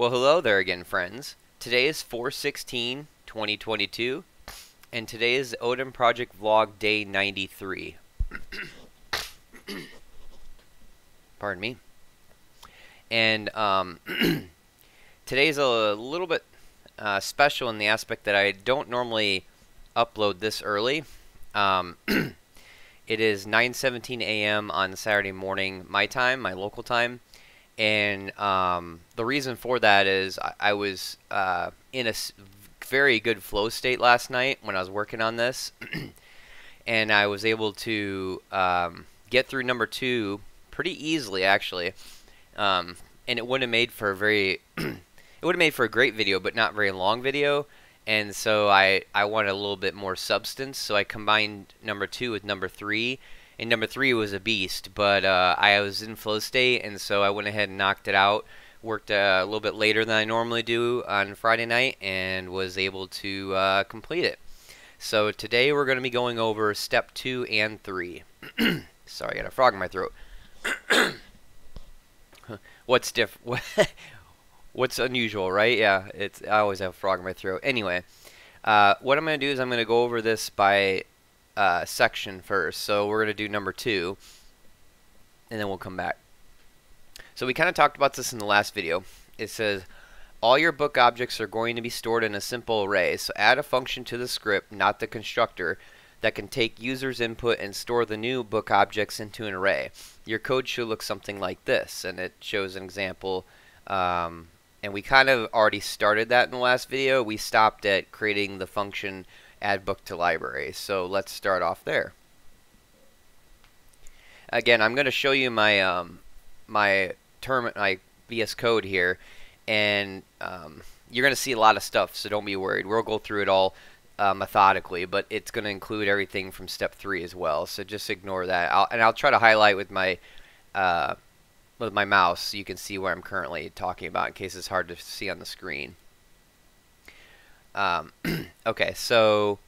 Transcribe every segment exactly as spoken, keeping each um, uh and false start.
Well, hello there again, friends. Today is four sixteen twenty twenty-two, and today is the Odin Project vlog day ninety-three. Pardon me. And um, today's a little bit uh, special in the aspect that I don't normally upload this early. Um, it is nine seventeen a m on Saturday morning, my time, my local time. And um, the reason for that is I, I was uh, in a very good flow state last night when I was working on this. And I was able to um, get through number two pretty easily, actually. Um, and it would have made for a very, it would have made for a great video, but not very long video. And so I, I wanted a little bit more substance. So I combined number two with number three. And number three was a beast, but uh, I was in flow state, and so I went ahead and knocked it out. Worked uh, a little bit later than I normally do on Friday night, and was able to uh, complete it. So today we're going to be going over step two and three. Sorry, I got a frog in my throat. What's diff? What's unusual, right? Yeah, it's I always have a frog in my throat. Anyway, uh, what I'm going to do is I'm going to go over this by Uh, section first. So we're going to do number two, and then we'll come back. So we kind of talked about this in the last video. It says all your book objects are going to be stored in a simple array, so add a function to the script, not the constructor, that can take users' input and store the new book objects into an array. Your code should look something like this, and it shows an example. Um, and we kind of already started that in the last video. We stopped at creating the function add book to library. So let's start off there. Again, I'm going to show you my um, my term, my V S Code here, and um, you're going to see a lot of stuff, so don't be worried. We'll go through it all uh, methodically, but it's going to include everything from step three as well. So just ignore that, I'll, and I'll try to highlight with my uh, with my mouse so you can see where I'm currently talking about in case it's hard to see on the screen. Um, okay, so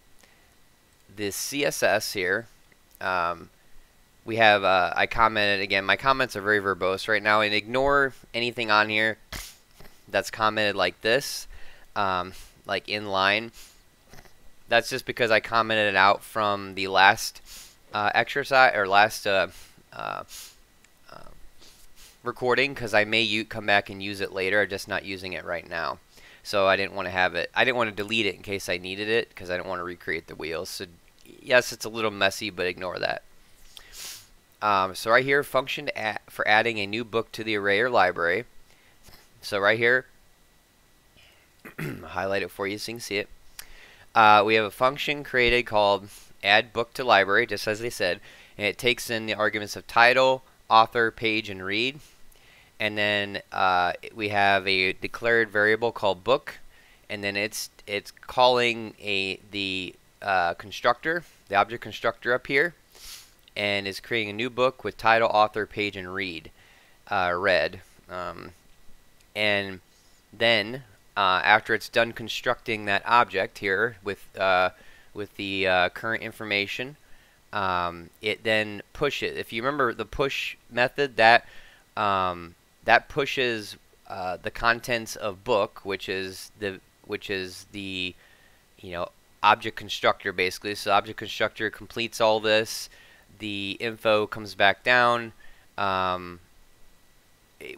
the C S S here, um, we have, uh, I commented, again, my comments are very verbose right now, and ignore anything on here that's commented like this, um, like inline. That's just because I commented it out from the last uh, exercise, or last uh, uh, uh, recording, because I may u come back and use it later. I'm just not using it right now. So I didn't want to have it, I didn't want to delete it in case I needed it, because I didn't want to recreate the wheels. So yes, it's a little messy, but ignore that. Um, so right here, function to add, for adding a new book to the array or library. So right here, highlight it for you so you can see it. Uh, we have a function created called add book to library, just as they said, and it takes in the arguments of title, author, page, and read. And then uh, we have a declared variable called book, and then it's it's calling a the uh, constructor, the object constructor up here, and is creating a new book with title, author, page, and read, uh, read. Um, and then uh, after it's done constructing that object here with uh, with the uh, current information, um, it then pushes. If you remember the push method, that um, that pushes uh, the contents of book, which is the which is the you know object constructor basically. So object constructor completes all this. The info comes back down. Um,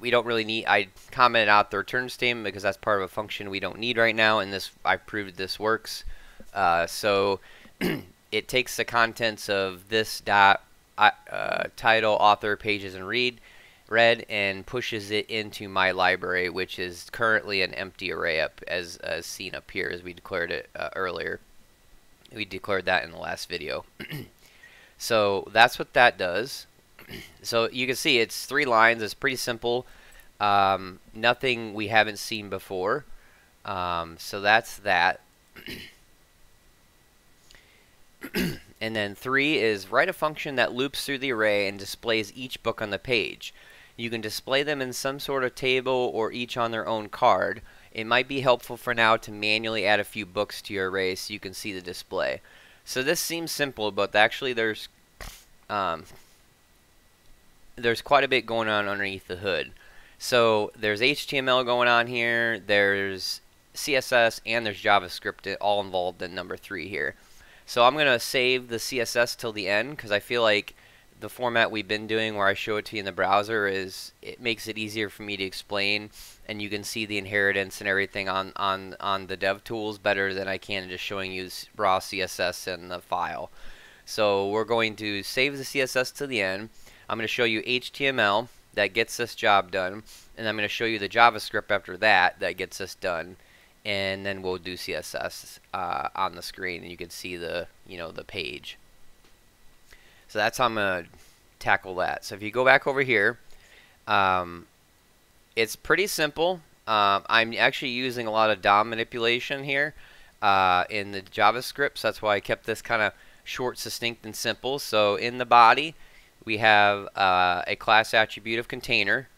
we don't really need. I commented out the return statement because that's part of a function we don't need right now. And this I proved this works. Uh, so it takes the contents of this dot uh, title, author, pages, and read. read and pushes it into my library, which is currently an empty array up as, as seen up here, as we declared it uh, earlier. We declared that in the last video. So that's what that does. So you can see it's three lines. It's pretty simple. Um, nothing we haven't seen before. Um, so that's that. And then three is write a function that loops through the array and displays each book on the page. You can display them in some sort of table or each on their own card. It might be helpful for now to manually add a few books to your array so you can see the display. So this seems simple, but actually there's um, there's quite a bit going on underneath the hood. So there's H T M L going on here, there's C S S, and there's JavaScript all involved in number three here. So I'm going to save the C S S till the end because I feel like the format we've been doing where I show it to you in the browser is, it makes it easier for me to explain, and you can see the inheritance and everything on, on, on the dev tools better than I can just showing you raw C S S in the file. So we're going to save the C S S to the end. I'm going to show you H T M L that gets this job done, and I'm going to show you the JavaScript after that that gets this done, and then we'll do C S S uh, on the screen, and you can see the, you know, the page. So that's how I'm going to tackle that. So if you go back over here, um, it's pretty simple. Uh, I'm actually using a lot of D O M manipulation here uh, in the JavaScript, so that's why I kept this kind of short, succinct, and simple. So in the body, we have uh, a class attribute of container,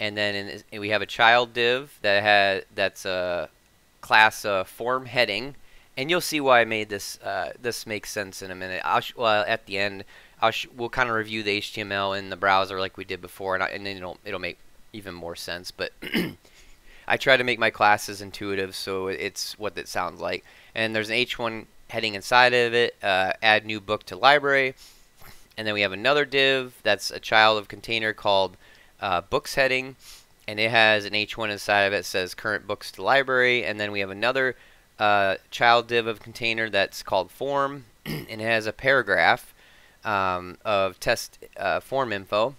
and then in, in, we have a child div that has, that's a class uh, form heading. And you'll see why I made this. Uh, this makes sense in a minute. I'll sh well, at the end, I'll sh we'll kind of review the H T M L in the browser like we did before, and, I, and then it'll it'll make even more sense. But I try to make my classes intuitive, so it's what it sounds like. And there's an H one heading inside of it. Uh, add new book to library, and then we have another div that's a child of container called uh, books heading, and it has an H one inside of it that says current books to library, and then we have another Uh, child div of container that's called form, and it has a paragraph um, of test uh, form info.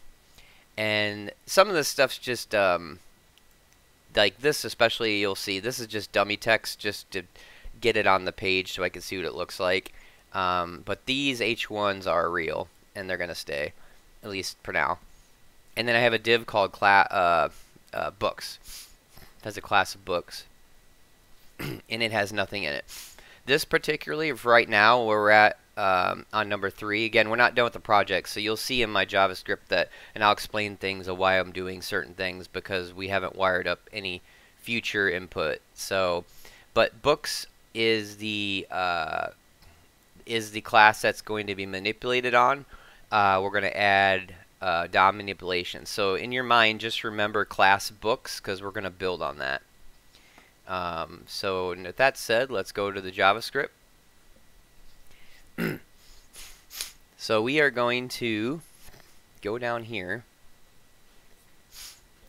And some of this stuff's just um, like this, especially you'll see this is just dummy text just to get it on the page so I can see what it looks like, um, but these H ones are real and they're gonna stay, at least for now. And then I have a div called cla uh, uh, books. That's a class of books, and it has nothing in it. This particularly, for right now, where we're at um, on number three. Again, we're not done with the project, so you'll see in my JavaScript that, and I'll explain things of why I'm doing certain things because we haven't wired up any future input. So, but books is the uh, is the class that's going to be manipulated on. Uh, we're going to add uh, D O M manipulation. So in your mind, just remember class books because we're going to build on that. Um, so with that said, let's go to the JavaScript. So we are going to go down here.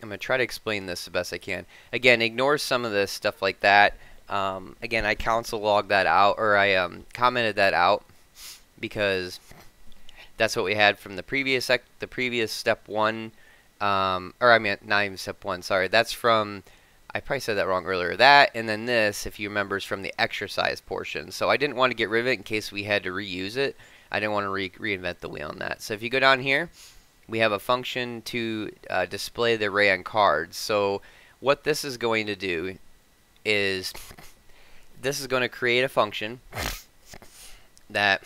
I'm going to try to explain this the best I can. Again, ignore some of this stuff like that. Um, again, I console logged that out, or I um, commented that out because that's what we had from the previous sec the previous step one. Um, or I mean, not even step one. Sorry, that's from. I probably said that wrong earlier. That, and then this, if you remember, is from the exercise portion. So I didn't want to get rid of it in case we had to reuse it. I didn't want to re reinvent the wheel on that. So if you go down here, we have a function to uh, display the array on cards. So what this is going to do is this is going to create a function that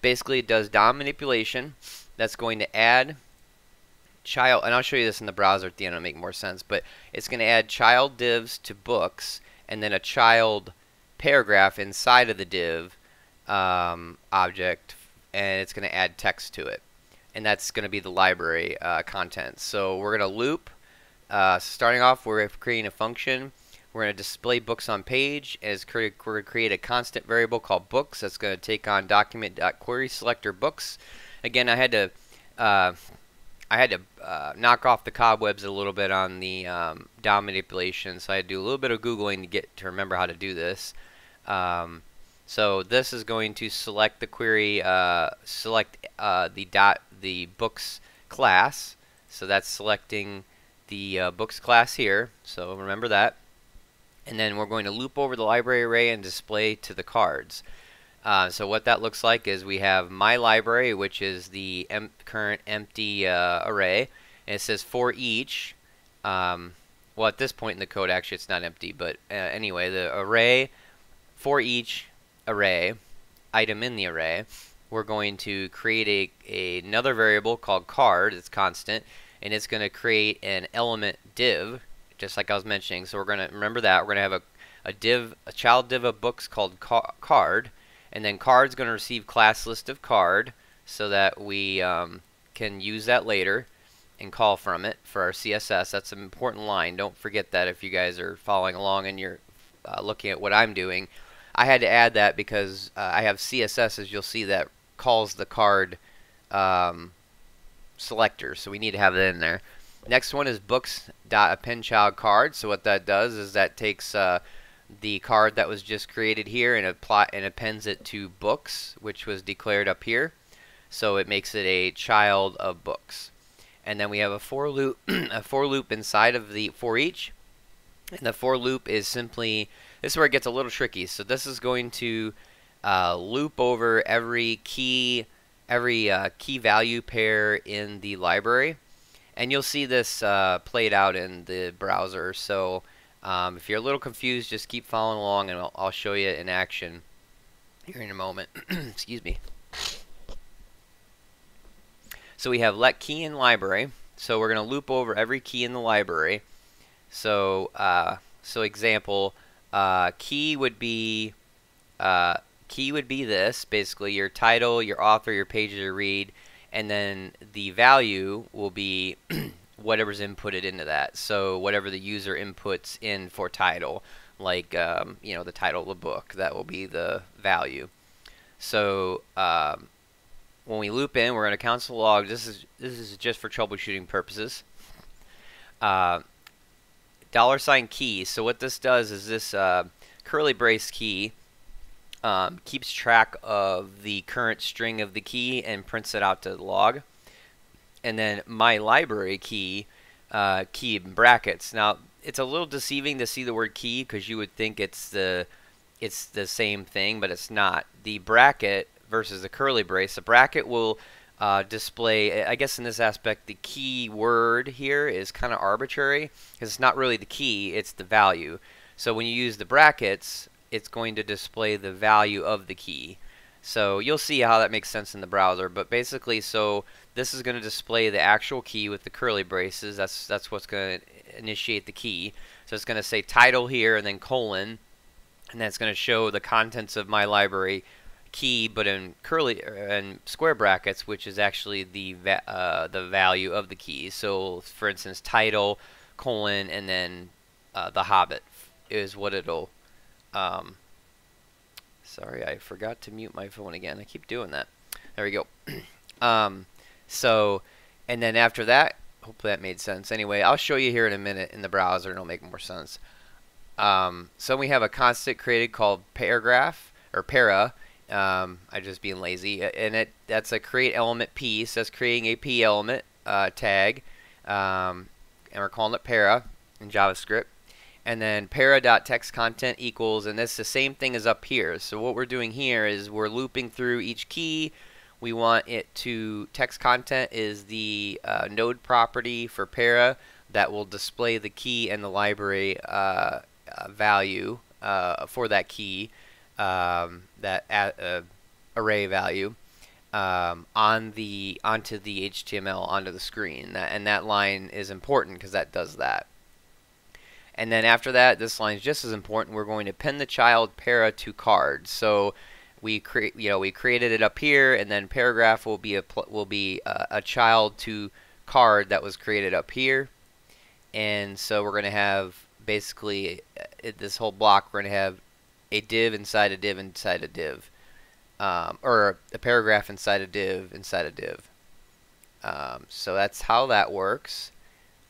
basically does D O M manipulation that's going to add child, and I'll show you this in the browser at the end, it'll make more sense, but it's going to add child divs to books and then a child paragraph inside of the div um, object, and it's going to add text to it, and that's going to be the library uh, content. So we're going to loop, uh, starting off we're creating a function, we're going to display books on page, as we're going to create a constant variable called books that's going to take on document.querySelectorBooks. Again, I had to uh, I had to uh, knock off the cobwebs a little bit on the um, D O M manipulation, so I had to do a little bit of Googling to get to remember how to do this. Um, so this is going to select the query, uh, select uh, the dot the books class. So that's selecting the uh, books class here. So remember that, and then we're going to loop over the library array and display to the cards. Uh, so what that looks like is we have my library, which is the em current empty uh, array, and it says for each. Um, well, at this point in the code, actually, it's not empty, but uh, anyway, the array for each array item in the array, we're going to create a, a another variable called card. It's constant, and it's going to create an element div, just like I was mentioning. So we're going to remember that we're going to have a a div, a child div of books called car card. And then card's going to receive class list of card so that we um, can use that later. and call from it for our C S S. That's an important line. Don't forget that if you guys are following along and you're uh, looking at what I'm doing. I had to add that because uh, I have C S S, as you'll see, that calls the card um, selector, so we need to have that in there. Next one is books.appendChildCard. So what that does is that takes uh, the card that was just created here and apply and appends it to books, which was declared up here. So it makes it a child of books. And then we have a for loop, a for loop inside of the for each. And the for loop is simply, this is where it gets a little tricky. So this is going to uh, loop over every key, every uh, key value pair in the library. And you'll see this uh, played out in the browser. So um, if you're a little confused, just keep following along and I'll, I'll show you in action here in a moment. Excuse me. So we have let key in library. So we're going to loop over every key in the library. So, uh, so example, uh, key would be uh, key would be this, basically your title, your author, your page to read, and then the value will be whatever's inputted into that. So whatever the user inputs in for title, like um, you know, the title of the book, that will be the value. So. Um, When we loop in, we're going to console log. This is this is just for troubleshooting purposes. Uh, dollar sign key. So what this does is this uh, curly brace key um, keeps track of the current string of the key and prints it out to the log. And then my library key uh, key in brackets. Now it's a little deceiving to see the word key because you would think it's the it's the same thing, but it's not. The bracket versus the curly brace. The bracket will uh, display, I guess in this aspect, the key word here is kind of arbitrary because it's not really the key, it's the value. So when you use the brackets, it's going to display the value of the key. So you'll see how that makes sense in the browser, but basically, so this is going to display the actual key with the curly braces. That's, that's what's going to initiate the key. So it's going to say title here and then colon, and that's going to show the contents of my library key, but in curly and square brackets, which is actually the va uh, the value of the key. So, for instance, title colon and then uh, The Hobbit is what it'll. Um, sorry, I forgot to mute my phone again. I keep doing that. There we go. um, so, and then after that, hopefully that made sense. Anyway, I'll show you here in a minute in the browser, and it'll make more sense. Um, so we have a constant created called paragraph or para. Um, I just being lazy, and it that's a create element P. So that's creating a P element uh, tag, um, and we're calling it para in JavaScript. And then para.textContent equals, and this is the same thing as up here. So what we're doing here is we're looping through each key. We want it to text content is the uh, node property for para that will display the key and the library uh, uh, value uh, for that key. Um, that uh, array value um, on the onto the H T M L onto the screen, that, and that line is important because that does that. And then after that, this line is just as important. We're going to append the child para to card. So we create, you know, we created it up here, and then paragraph will be a will be a, a child to card that was created up here, and so we're going to have basically this whole block. We're going to have a div inside a div inside a div, um, or a paragraph inside a div inside a div. Um, so that's how that works.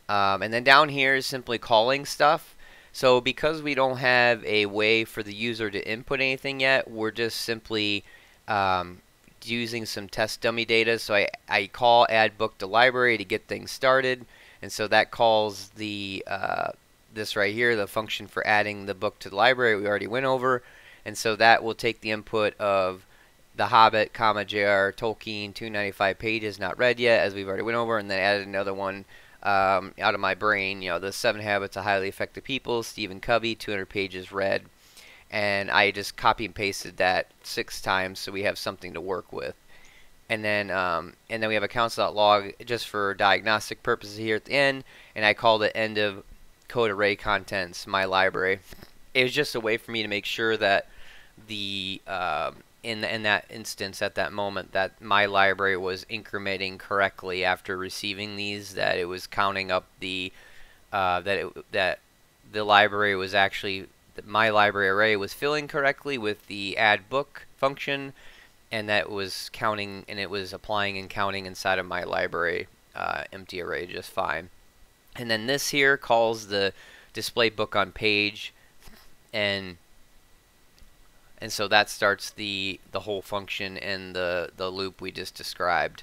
Um, and then down here is simply calling stuff. So because we don't have a way for the user to input anything yet, we're just simply um, using some test dummy data. So I, I call add book to library to get things started. And so that calls the uh, this right here, the function for adding the book to the library we already went over, and so that will take the input of The Hobbit, comma J R Tolkien, two ninety-five pages not read yet, as we've already went over, and then added another one um, out of my brain, you know, The Seven Habits of Highly Effective People, Stephen Covey, two hundred pages read, and I just copy and pasted that six times so we have something to work with. And then, um, and then we have a console.log just for diagnostic purposes here at the end, and I call the end of code array contents my library. It was just a way for me to make sure that the um, in in that instance, at that moment, that my library was incrementing correctly after receiving these, that it was counting up the uh, that it, that the library was actually my library array was filling correctly with the add book function, and that was counting and it was applying and counting inside of my library uh, empty array just fine. And then this here calls the display book on page, and and so that starts the the whole function and the the loop we just described.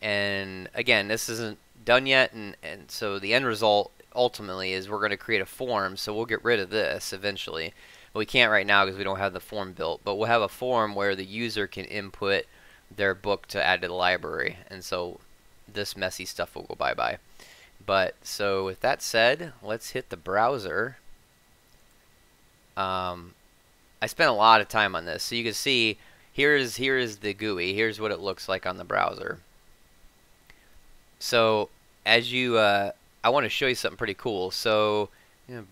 And again, this isn't done yet, and and so the end result ultimately is we're going to create a form. So we'll get rid of this eventually, but we can't right now because we don't have the form built, but we'll have a form where the user can input their book to add to the library, and so this messy stuff will go bye-bye. But so with that said, let's hit the browser. um, I spent a lot of time on this, so you can see here is here is the G U I. Here's what it looks like on the browser. So as you uh, I want to show you something pretty cool. So I'm gonna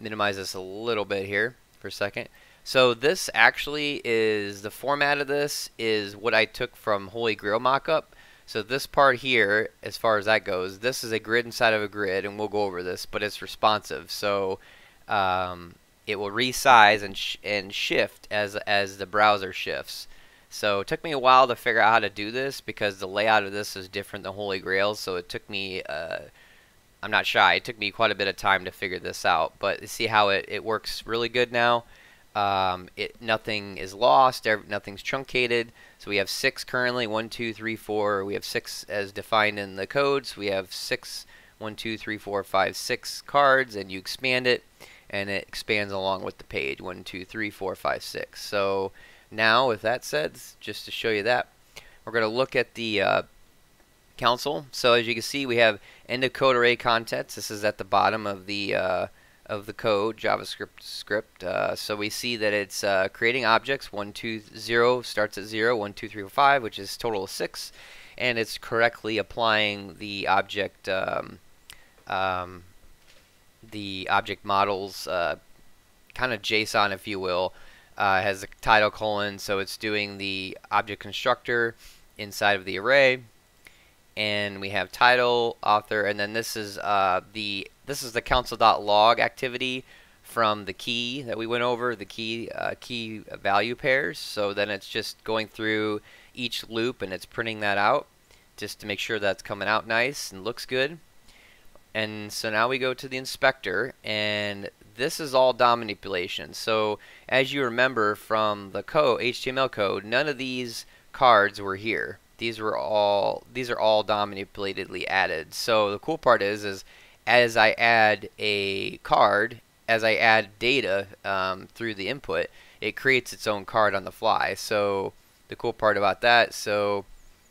minimize this a little bit here for a second. So this actually is the format of this is what I took from Holy Grail mockup. So this part here, as far as that goes, this is a grid inside of a grid, and we'll go over this, but it's responsive. So um, it will resize and sh and shift as as the browser shifts. So it took me a while to figure out how to do this because the layout of this is different than Holy Grail. So it took me uh, I'm not shy, it took me quite a bit of time to figure this out, but see how it, it works really good now. Um, it nothing is lost, nothing's truncated. So we have six currently, one, two, three, four. We have six as defined in the codes. So we have six, one, two, three, four, five, six cards, and you expand it, and it expands along with the page, one, two, three, four, five, six. So now, with that said, just to show you that, we're going to look at the uh, console. So as you can see, we have end of code array contents. This is at the bottom of the uh, of the code JavaScript script. Uh, so we see that it's uh, creating objects. One, two, zero starts at zero. One, two, three, four, five, which is total of six, and it's correctly applying the object um, um, the object models uh, kind of JSON, if you will. Uh, has a title colon, so it's doing the object constructor inside of the array. And we have title, author, and then this is uh, the this is the console.log activity from the key that we went over, the key uh, key value pairs. So then it's just going through each loop and it's printing that out just to make sure that's coming out nice and looks good. And so now we go to the inspector, and this is all D O M manipulation. So as you remember from the code, H T M L code, none of these cards were here. These were all these are all D O M manipulatedly added. So the cool part is, is as I add a card, as I add data um, through the input, it creates its own card on the fly. So the cool part about that, so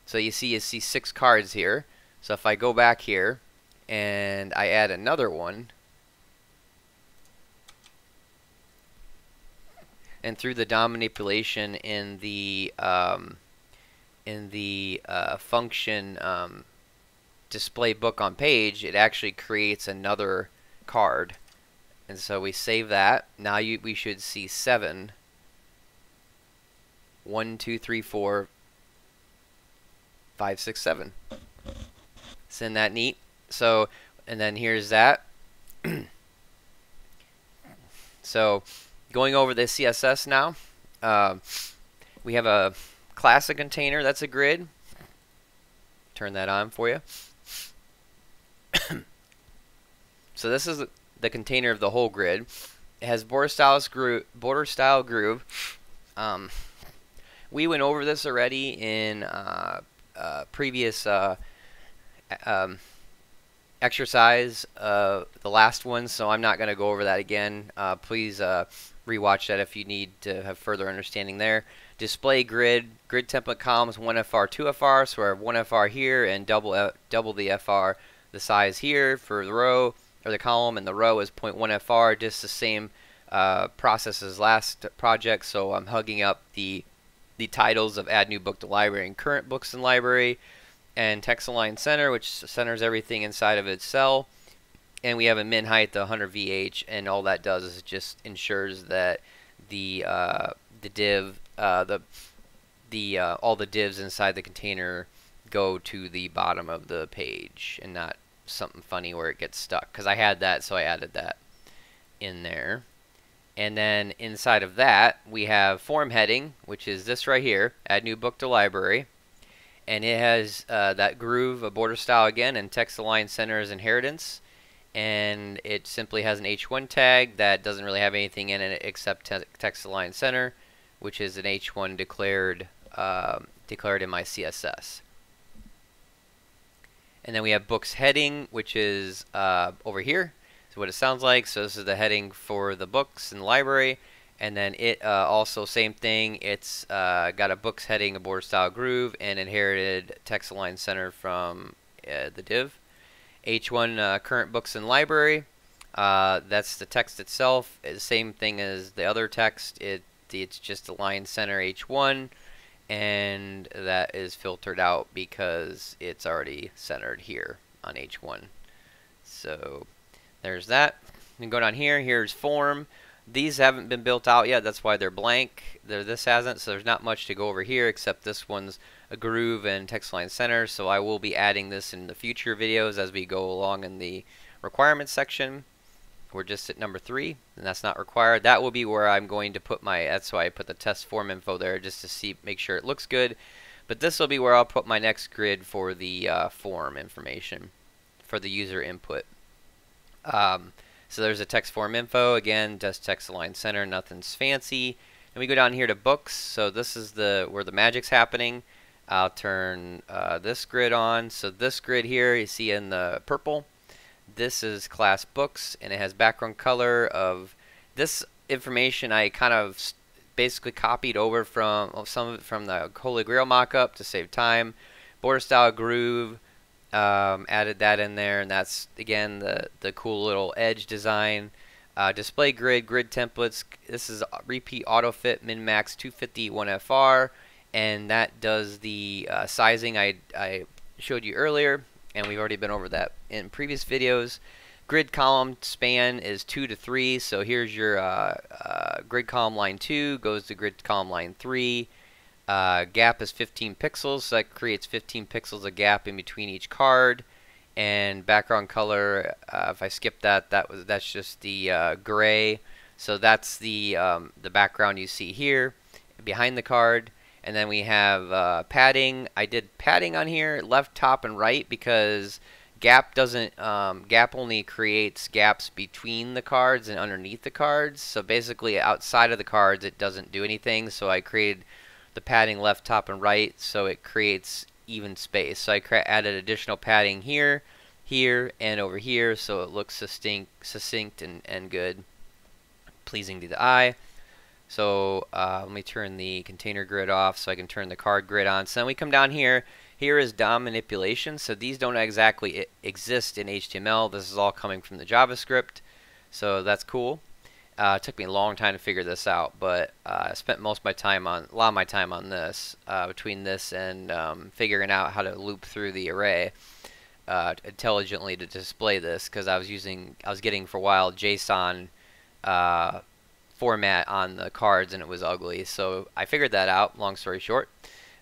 so you see you see six cards here. So if I go back here and I add another one, and through the D O M manipulation in the um, in the uh, function um, display book on page, it actually creates another card. And so we save that. Now you, we should see seven. One, two, three, four, five, six, seven. Isn't that neat? So, and then here's that. So going over the C S S now, uh, we have a class a container, that's a grid. Turn that on for you. So this is the container of the whole grid. It has border style groove. Border style groove. Um, we went over this already in uh, uh, previous uh, um, exercise, uh, the last one. So I'm not going to go over that again. Uh, please uh, rewatch that if you need to have further understanding there. Display grid, grid template columns, one F R, two F R, so we have one F R here and double F, double the F R, the size here for the row, or the column, and the row is zero point one F R, just the same uh, process as last project. So I'm hugging up the, the titles of add new book to library and current books in library, and text align center, which centers everything inside of its cell. And we have a min height, the one hundred V H, and all that does is just ensures that the, uh, the div Uh, the the uh, all the divs inside the container go to the bottom of the page and not something funny where it gets stuck, because I had that, so I added that in there. And then inside of that we have form heading, which is this right here, add new book to library, and it has uh, that groove, a border style again, and text align center as inheritance, and it simply has an H one tag that doesn't really have anything in it except te text align center, which is an H one declared uh, declared in my C S S. And then we have books heading, which is uh, over here. So what it sounds like. So this is the heading for the books in the library, and then it uh, also same thing. It's uh, got a books heading, a border style groove, and inherited text align center from uh, the div. H one uh, current books in library. Uh, that's the text itself. It's same thing as the other text. It it's just align center H one. And that is filtered out because it's already centered here on H one. So there's that. And go down here, here's form. These haven't been built out yet, that's why they're blank. There, this hasn't, so there's not much to go over here, except this one's a groove and text line center. So I will be adding this in the future videos as we go along in the requirements section. We're just at number three, and that's not required. That will be where I'm going to put my, that's why I put the test form info there, just to see, make sure it looks good. But this will be where I'll put my next grid for the uh, form information, for the user input. Um, so there's a text form info, again, just text align center, nothing's fancy. And we go down here to books, so this is the where the magic's happening. I'll turn uh, this grid on. So this grid here, you see in the purple, this is class books, and it has background color of this information. I kind of basically copied over from some of it from the Holy Grail mockup to save time. Border style groove, um, added that in there, and that's again the the cool little edge design. Uh, display grid, grid templates. This is repeat auto fit min max two fifty one F R, and that does the uh, sizing I I showed you earlier. And we've already been over that in previous videos. Grid column span is two to three. So here's your uh, uh, grid column line two goes to grid column line three. Uh, gap is fifteen pixels. So that creates fifteen pixels of gap in between each card. And background color, uh, if I skip that, that was that's just the uh, gray. So that's the um, the background you see here behind the card. And then we have uh, padding. I did padding on here, left, top, and right, because gap doesn't um, gap only creates gaps between the cards and underneath the cards. So basically, outside of the cards, it doesn't do anything. So I created the padding left, top, and right, so it creates even space. So I added additional padding here, here, and over here, so it looks succinct, succinct, and and good, pleasing to the eye. So uh, let me turn the container grid off so I can turn the card grid on. So then we come down here. Here is D O M manipulation. So these don't exactly exist in H T M L. This is all coming from the JavaScript. So that's cool. Uh, it took me a long time to figure this out, but uh, I spent most of my time on, a lot of my time on this, uh, between this and um, figuring out how to loop through the array uh, intelligently to display this, because I was using, I was getting for a while JSON. Uh, format on the cards, and it was ugly, so I figured that out, long story short.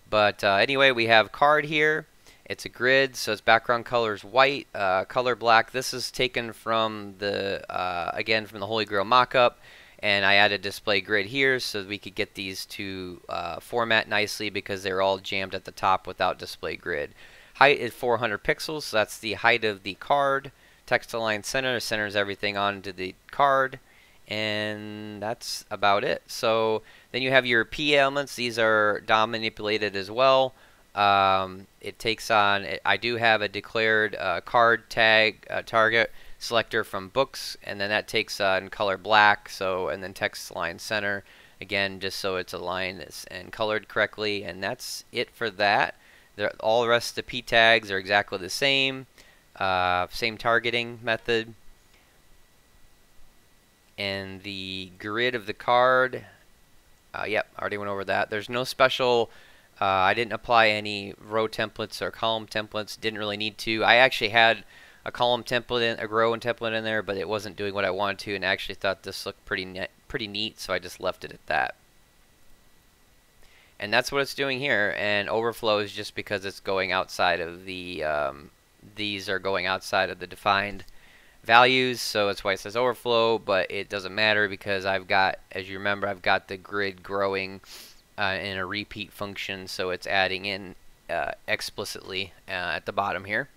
But uh, anyway, we have card here, it's a grid, so its background color is white, uh, color black. This is taken from the uh, again from the Holy Grail mockup, and I added display grid here so we could get these to uh, format nicely, because they're all jammed at the top without display grid. Height is four hundred pixels, so that's the height of the card. Text align center centers everything onto the card. And that's about it. So then you have your P elements. These are D O M manipulated as well. Um, it takes on, it, I do have a declared uh, card tag, uh, target selector from books, and then that takes on uh, color black. So, and then text line center, again, just so it's aligned and colored correctly. And that's it for that. They're, all the rest of the P tags are exactly the same, uh, same targeting method. And the grid of the card, uh, yep, already went over that. There's no special, uh, I didn't apply any row templates or column templates, didn't really need to. I actually had a column template, in, a row and template in there, but it wasn't doing what I wanted to, and I actually thought this looked pretty, ne pretty neat, so I just left it at that. And that's what it's doing here, and overflow is just because it's going outside of the, um, these are going outside of the defined values, so that's why it says overflow, but it doesn't matter because I've got, as you remember, I've got the grid growing uh, in a repeat function, so it's adding in uh, explicitly uh, at the bottom here.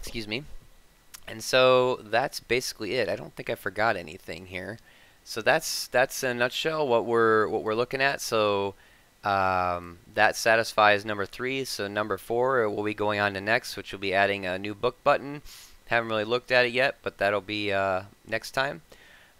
Excuse me. And so that's basically it. I don't think I forgot anything here. So that's that's in a nutshell what we're what we're looking at. So um, that satisfies number three. So number four will be going on to next, which will be adding a new book button. Haven't really looked at it yet, but that'll be uh, next time.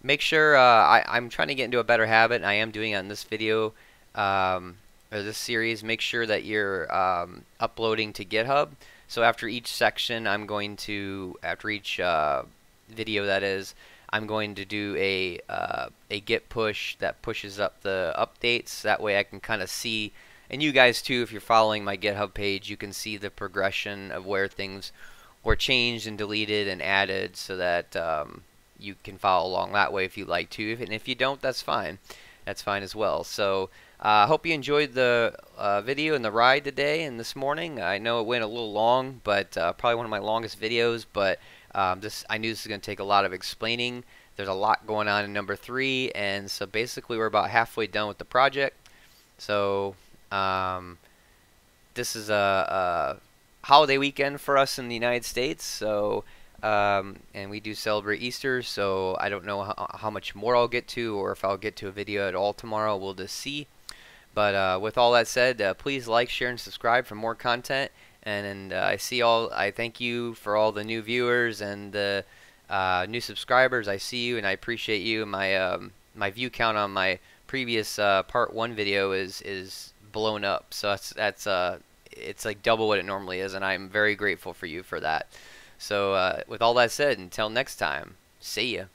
Make sure uh, I, I'm trying to get into a better habit, and I am doing it in this video um, or this series. Make sure that you're um, uploading to GitHub. So after each section, I'm going to after each uh, video that is. I'm going to do a, uh, a git push that pushes up the updates. That way I can kind of see, and you guys too, if you're following my GitHub page, you can see the progression of where things were changed and deleted and added so that um, you can follow along that way if you like to. And if you don't, that's fine. That's fine as well. So I uh, hope you enjoyed the uh, video and the ride today and this morning. I know it went a little long, but uh, probably one of my longest videos, but Um, this I knew this is going to take a lot of explaining. There's a lot going on in number three, and so basically we're about halfway done with the project. So um, this is a, a holiday weekend for us in the United States. So um, and we do celebrate Easter. So I don't know how, how much more I'll get to, or if I'll get to a video at all tomorrow. We'll just see. But uh, with all that said, uh, please like, share, and subscribe for more content. And uh, I see all. I thank you for all the new viewers and the uh, new subscribers. I see you, and I appreciate you. My um, my view count on my previous uh, part one video is is blown up. So that's that's uh, it's like double what it normally is, and I'm very grateful for you for that. So uh, with all that said, until next time, see ya.